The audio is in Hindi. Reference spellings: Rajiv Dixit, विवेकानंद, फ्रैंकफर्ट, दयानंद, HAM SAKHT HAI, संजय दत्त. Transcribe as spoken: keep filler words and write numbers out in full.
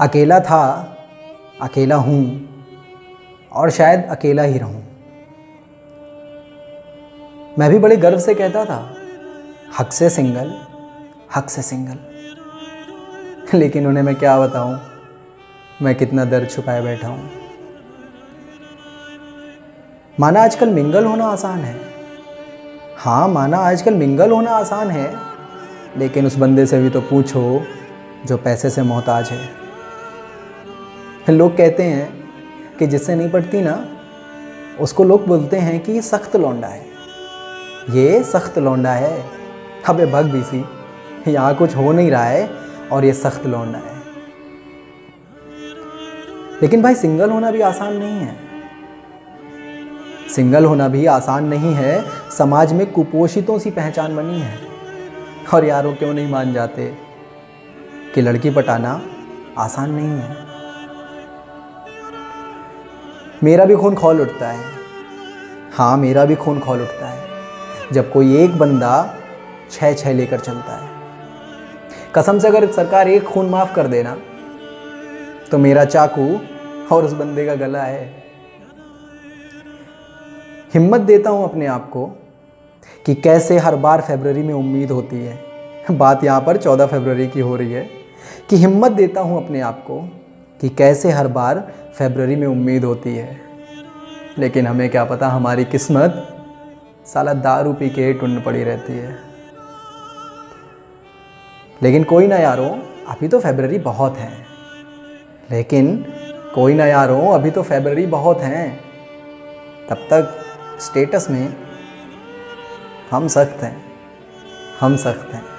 अकेला था, अकेला हूँ और शायद अकेला ही रहूँ। मैं भी बड़े गर्व से कहता था हक से सिंगल, हक से सिंगल, लेकिन उन्हें मैं क्या बताऊँ मैं कितना दर्द छुपाए बैठा हूँ। माना आजकल मिंगल होना आसान है, हाँ माना आजकल मिंगल होना आसान है, लेकिन उस बंदे से भी तो पूछो जो पैसे से मोहताज है। लोग कहते हैं कि जिससे नहीं पड़ती ना उसको लोग बोलते हैं कि ये सख्त लौंडा है, ये सख्त लौंडा है। अबे भग भी सी, यहाँ कुछ हो नहीं रहा है और ये सख्त लौंडा है। लेकिन भाई सिंगल होना भी आसान नहीं है, सिंगल होना भी आसान नहीं है। समाज में कुपोषितों सी पहचान बनी है और यारों क्यों नहीं मान जाते कि लड़की पटाना आसान नहीं है। मेरा भी खून खौल उठता है, हाँ मेरा भी खून खौल उठता है जब कोई एक बंदा छः छः लेकर चलता है। कसम से अगर सरकार एक खून माफ़ कर देना तो मेरा चाकू और उस बंदे का गला है। हिम्मत देता हूँ अपने आप को कि कैसे हर बार फरवरी में उम्मीद होती है, बात यहाँ पर चौदह फरवरी की हो रही है, कि हिम्मत देता हूँ अपने आप को कि कैसे हर बार फरवरी में उम्मीद होती है, लेकिन हमें क्या पता हमारी किस्मत साला दारू पी के टुंड पड़ी रहती है। लेकिन कोई ना यारों, अभी तो फरवरी बहुत है, लेकिन कोई ना यारों अभी तो फरवरी बहुत हैं। तब तक स्टेटस में हम सख्त हैं, हम सख्त हैं।